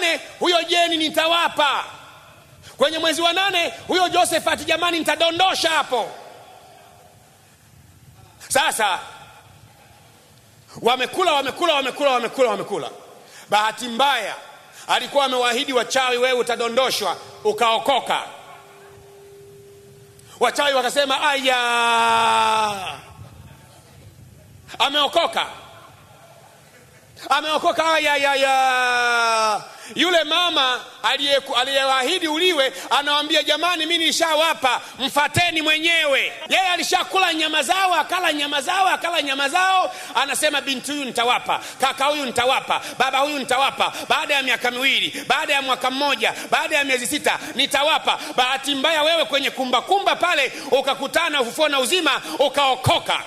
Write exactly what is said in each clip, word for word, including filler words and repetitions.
nane huyo Jeni nitawapa. Kwenye mwezi wa nane huyo Josephat jamani nitadondosha hapo. Sasa wamekula wamekula wamekula wamekula wamekula. Bahati mbaya alikuwa amewaahidi wachawi, wewe utadondoshwa ukaokoka. Wachawi wakasema aya, ameokoka ameokoka aya ya ya. Yule mama aliyewaahidi uliwe anawaambia jamani mimi nishawapa, mfateni mwenyewe. Yeye alishakula nyama zao, akala nyama zao, akala nyama zao. Anasema binti huyu nitawapa, kaka huyu nitawapa, baba huyu nitawapa. Baada ya miaka miwili, baada ya mwaka mmoja, baada ya miezi sita nitawapa. Bahati mbaya wewe kwenye kumba kumba pale ukakutana Ufufuo na Uzima ukaokoka.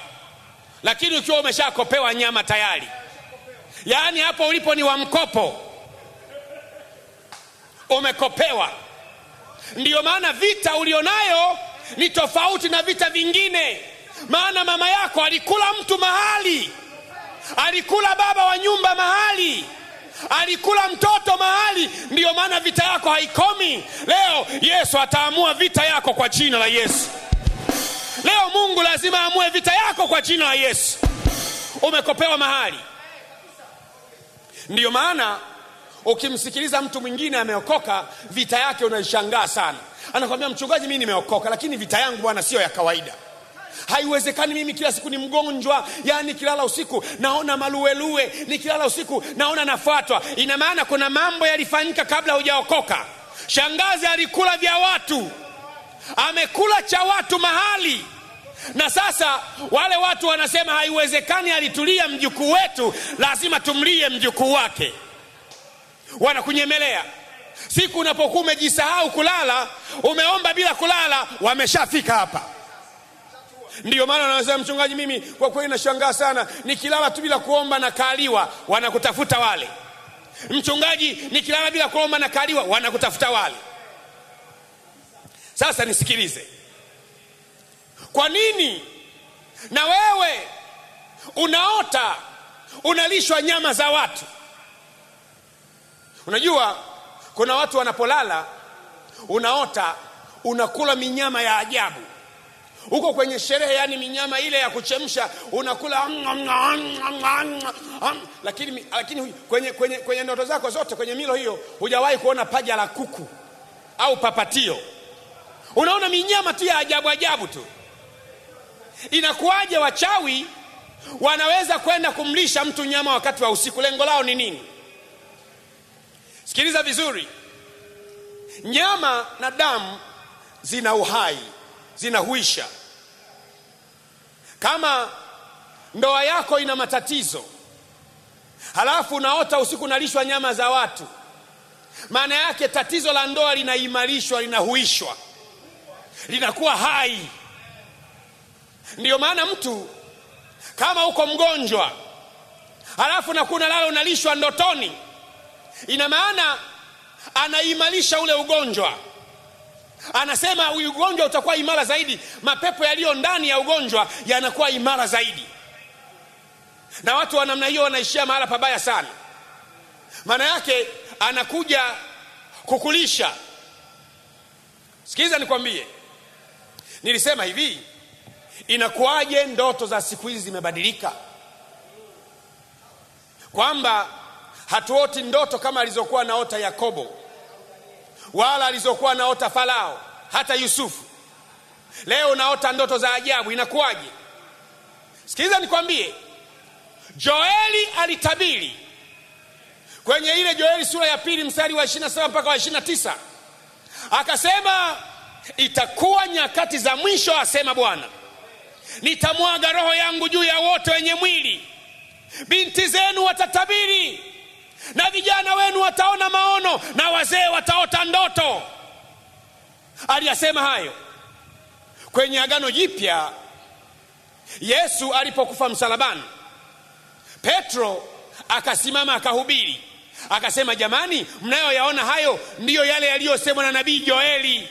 Lakini ukiwa umeshakopewa nyama tayari, yaani hapo ulipo ni wa mkopo. Umekopewa. Ndiyo maana vita ulionayo ni tofauti na vita vingine. Maana mama yako alikula mtu mahali, alikula baba wa nyumba mahali, alikula mtoto mahali. Ndiyo maana vita yako haikomi. Leo Yesu ataamua vita yako kwa jina la Yesu. Leo Mungu lazima aamue vita yako kwa jina la Yesu. Umekopewa mahali. Ndiyo maana ukimsikiliza mtu mwingine ameokoka, vita yake unaishangaa sana. Anakuambia mchungaji mimi nimeokoka, lakini vita yangu bwana sio ya kawaida. Haiwezekani mimi kila siku ni mgonjwa, yani kilala usiku naona maluelue, nikilala usiku naona nafuatwa. Ina maana kuna mambo yalifanyika kabla hujaokoka. Shangazi alikula vya watu, amekula cha watu mahali. Na sasa wale watu wanasema haiwezekani alitulia mjukuu wetu, lazima tumlie mjukuu wake. Wanakunyemelea. Siku unapokuwa umejisahau kulala, umeomba bila kulala, wameshafika hapa. Ndiyo maana wanasema mchungaji mimi kwa kweli nashangaa sana, nikilala tu bila kuomba na kaliwa, wanakutafuta wale. Mchungaji nikilala bila kuomba na kaliwa, wanakutafuta wale. Sasa nisikilize. Kwa nini na wewe unaota unalishwa nyama za watu? Unajua kuna watu wanapolala unaota unakula minyama ya ajabu. Uko kwenye sherehe, yani minyama ile ya kuchemsha unakula ng, ng, ng, ng, ng, ng. Lakini lakini kwenye kwenye kwenye ndoto zako zote, kwenye milo hiyo hujawahi kuona paja la kuku au papatio. Unaona minyama tu ya ajabu ajabu tu. Inakuaje wachawi wanaweza kwenda kumlisha mtu nyama wakati wa usiku? Lengo lao ni nini? Sikiliza vizuri. Nyama na damu zina uhai, zinahuisha. Kama ndoa yako ina matatizo, halafu unaota usiku unalishwa nyama za watu, maana yake tatizo la ndoa linaimarishwa, linahuishwa, linakuwa hai. Ndiyo maana mtu kama uko mgonjwa halafu na kuna lalo unalishwa ndotoni, ina maana anaimarisha ule ugonjwa. Anasema ugonjwa utakuwa imara zaidi, mapepo yaliyo ndani ya ugonjwa yanakuwa imara zaidi. Na watu wa namna hiyo wanaishia mahala pabaya sana. Maana yake anakuja kukulisha. Sikiza nikwambie. Nilisema hivi, inakuaje ndoto za siku hizi zimebadilika? Kwamba hatuoti ndoto kama alizokuwa naota Yakobo, wala alizokuwa naota Farao, hata Yusufu. Leo naota ndoto za ajabu. Inakuaje? Sikiza nikwambie. Joeli alitabiri kwenye ile Joeli sura ya pili mstari wa ishirini na saba mpaka wa ishirini na tisa, akasema itakuwa nyakati za mwisho, asema Bwana, nitamwaga roho yangu juu ya wote wenye mwili. Binti zenu watatabiri, na vijana wenu wataona maono, na wazee wataota ndoto. Aliyasema hayo kwenye Agano Jipya. Yesu alipokufa msalabani, Petro akasimama akahubiri, akasema jamani, mnayoyaona hayo ndiyo yale yaliyosemwa na nabii Joeli,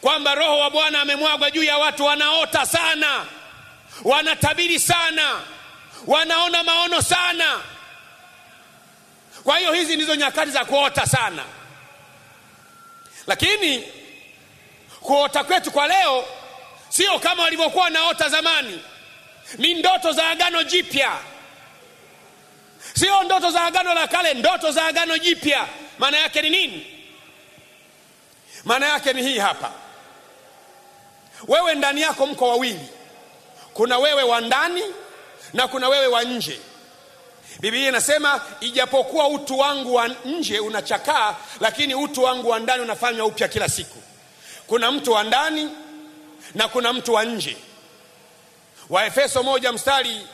kwamba roho wa Bwana amemwagwa juu ya watu wanaota sana, wanatabiri sana, wanaona maono sana. Kwa hiyo hizi ndizo nyakati za kuota sana. Lakini kuota kwetu kwa leo sio kama walivyokuwa naota zamani. Ni ndoto za Agano Jipya. Sio ndoto za Agano la Kale, ndoto za Agano Jipya. Maana yake ni nini? Maana yake ni hii hapa. Wewe ndani yako mko wawili. Kuna wewe wa ndani na kuna wewe wa nje. Biblia inasema ijapokuwa utu wangu wa nje unachakaa, lakini utu wangu wa ndani unafanywa upya kila siku. Kuna mtu wa ndani na kuna mtu wa nje. Waefeso moja mstari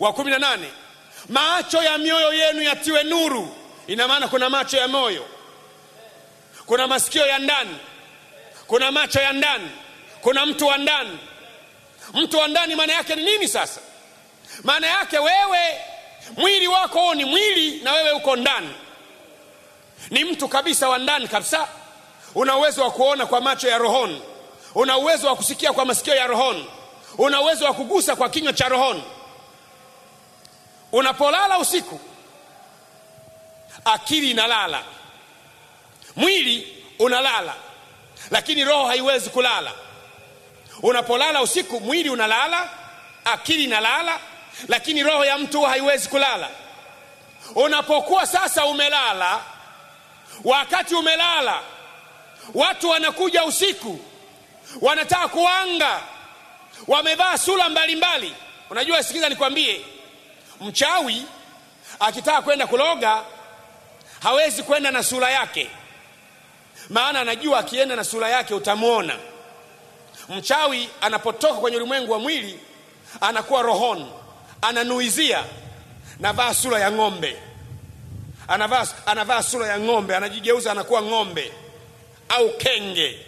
wa kumi na nane. Macho ya mioyo yenu yatiwe nuru. Ina maana kuna macho ya moyo. Kuna masikio ya ndani. Kuna macho ya ndani. Kuna mtu wa ndani. Mtu wa ndani maana yake ni nini sasa? Maana yake wewe mwili wako ni mwili na wewe uko ndani. Ni mtu kabisa wa ndani kabisa. Una uwezo wa kuona kwa macho ya rohoni. Una uwezo wa kusikia kwa masikio ya rohoni. Una uwezo wa kugusa kwa kinywa cha rohoni. Unapolala usiku, akili inalala. Mwili unalala. Lakini roho haiwezi kulala. Unapolala usiku, mwili unalala, akili inalala, lakini roho ya mtu haiwezi kulala. Unapokuwa sasa umelala, wakati umelala, watu wanakuja usiku, wanataka kuanga, wamevaa sura mbalimbali. Unajua, sikiza nikwambie, mchawi akitaka kwenda kuloga hawezi kwenda na sura yake. Maana anajua akienda na sura yake utamuona. Mchawi anapotoka kwenye ulimwengu wa mwili anakuwa rohoni, ananuizia, anavaa sura ya ng'ombe. Anavaa anavaa sura ya ng'ombe, anajigeuza anakuwa ng'ombe au kenge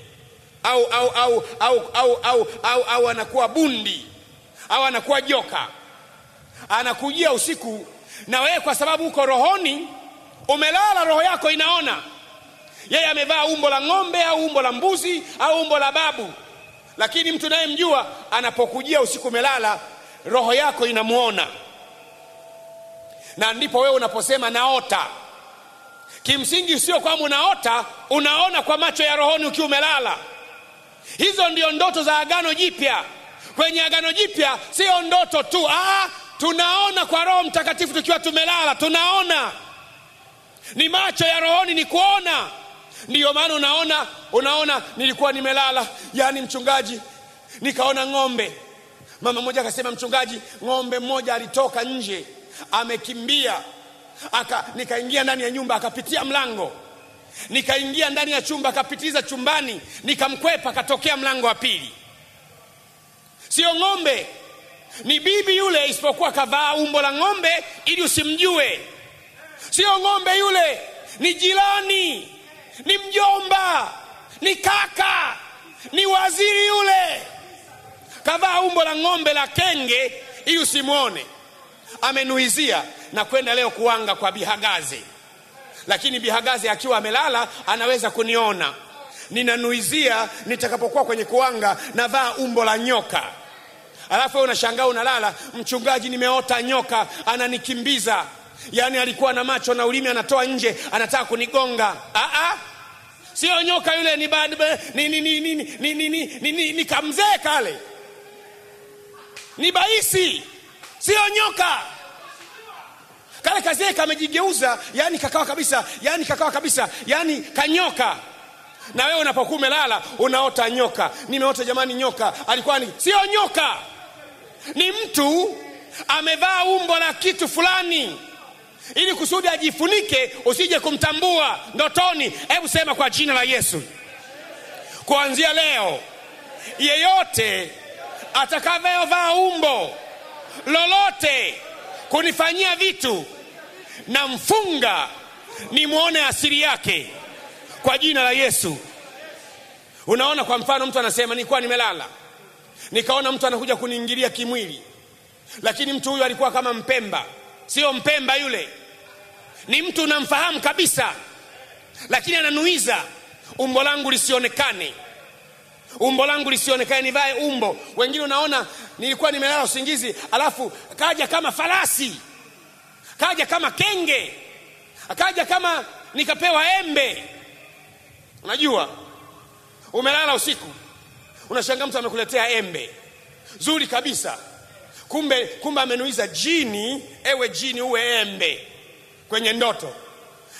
au au au au au au au, au anakuwa bundi au anakuwa joka. Anakujia usiku, na wewe kwa sababu uko rohoni umelala, roho yako inaona. Yeye amevaa umbo la ng'ombe au umbo la mbuzi au umbo la babu. Lakini mtu naye mjua, anapokujia usiku umelala, roho yako inamuona. Na ndipo wewe unaposema naota. Kimsingi sio kwamba unaota, unaona kwa macho ya rohoni ukiwa umelala. Hizo ndio ndoto za Agano Jipya. Kwenye Agano Jipya sio ndoto tu, ah, tunaona kwa Roho Mtakatifu tukiwa tumelala, tunaona. Ni macho ya rohoni, ni kuona. Ndio maana unaona, unaona nilikuwa nimelala, yani mchungaji, nikaona ng'ombe. Mama mmoja akasema, mchungaji, ng'ombe mmoja alitoka nje, amekimbia, aka nikaingia ndani ya nyumba, akapitia mlango. Nikaingia ndani ya chumba, akapitiza chumbani, nikamkwepa, akatokea mlango wa pili. Sio ng'ombe, ni bibi yule, isipokuwa kavaa umbo la ng'ombe ili usimjue. Sio ng'ombe yule, ni jirani, ni mjomba, ni kaka, ni waziri yule. Kavaa umbo la ng'ombe la kenge ili usimuone. Amenuizia na kwenda leo kuanga kwa Bihagaze. Lakini Bihagaze akiwa amelala anaweza kuniona. Ninanuizia nitakapokuwa kwenye kuanga navaa umbo la nyoka. Alafu unashangaa unalala, mchungaji, nimeota nyoka ananikimbiza. Yani alikuwa na macho na ulimi anatoa nje, anataka kunigonga. Ah ah. Sio nyoka yule, ni bad ni ni ni ni ni ni ni ni ni kamzee kale. Ni baisi. Sio nyoka. Kale kazee kamejigeuza, yani kakawa kabisa, yani kakawa kabisa, yani kanyoka. Na wewe unapokuwa umelala unaota nyoka. Nimeota jamani nyoka. Alikuwa ni sio nyoka. Ni mtu amevaa umbo la kitu fulani, ili kusudi ajifunike usije kumtambua ndotoni. Hebu sema kwa jina la Yesu, kuanzia leo yeyote atakayevaa umbo lolote kunifanyia vitu na mfunga nimuone asili yake kwa jina la Yesu. Unaona, kwa mfano mtu anasema nilikuwa nimelala nikaona mtu anakuja kuniingilia kimwili, lakini mtu huyu alikuwa kama mpemba. Sio mpemba yule, ni mtu unamfahamu kabisa, lakini ananuiza, umbo langu lisionekane, umbo langu lisionekane, nivae umbo. Wengine unaona nilikuwa nimelala usingizi, alafu kaja kama farasi, kaja kama kenge, Akaja kama nikapewa embe. Unajua umelala usiku, unashangaa mtu amekuletea embe zuri kabisa, kumbe kumbe amenuiza jini. Ewe jini, uwe embe kwenye ndoto.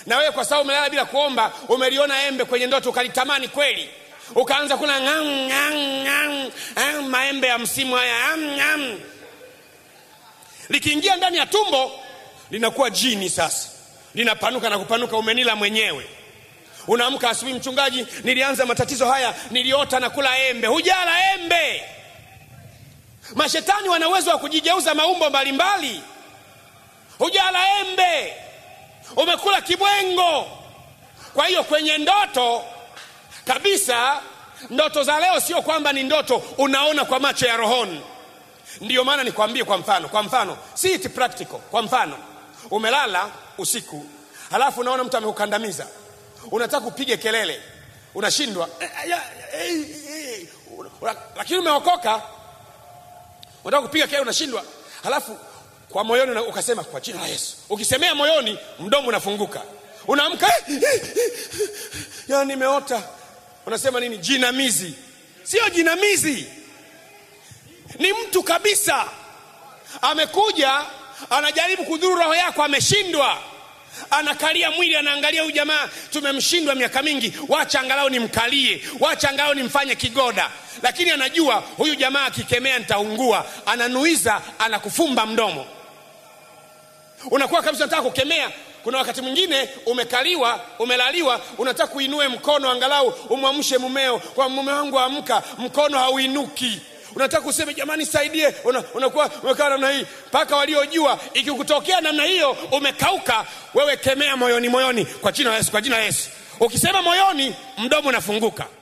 Na wewe kwa sababu umelala bila kuomba, umeliona embe kwenye ndoto ukalitamani kweli. Ukaanza kula ngang ngang ngang maembe ya msimu haya. Ngam. Likiingia ndani ya tumbo linakuwa jini sasa. Linapanuka na kupanuka, umenila mwenyewe. Unaamka asubuhi, mchungaji, nilianza matatizo haya, niliota na kula embe. Hujala embe. Mashetani wana uwezo wa kujigeuza maumbo mbalimbali. Hujala embe. Umekula kibwengo. Kwa hiyo kwenye ndoto kabisa, ndoto za leo sio kwamba ni ndoto unaona kwa macho ya rohoni. Ndio maana nikwambie kwa mfano, kwa mfano, si it practical. Kwa mfano, umelala usiku, halafu unaona mtu amekukandamiza. Unataka upige kelele, unashindwa. Lakini umeokoka. Unataka kupiga kelele, unashindwa. Halafu kwa moyoni ukasema kwa jina la Yesu. Ukisemea moyoni, mdomo unafunguka. Unaamka, ya nimeota. Unasema nini? Jinamizi. Sio jinamizi, ni mtu kabisa amekuja, anajaribu kudhuru roho yako, ameshindwa. Anakalia mwili, anaangalia huyu jamaa tumemshindwa miaka mingi, wacha angalau nimkalie, wacha angalau nimfanye kigoda. Lakini anajua huyu jamaa akikemea nitaungua, ananuiza, anakufumba mdomo. Unakuwa kabisa unataka kukemea. Kuna wakati mwingine umekaliwa, umelaliwa, unataka kuinue mkono angalau umwamshe mumeo. Kwa mume wangu amka, mkono hauinuki. Unataka kusema jamani saidie, unakuwa una umekaa namna hii. Paka waliojua ikikutokea namna hiyo umekauka, wewe kemea moyoni moyoni kwa jina la Yesu, kwa jina la Yesu. Ukisema moyoni, mdomo unafunguka.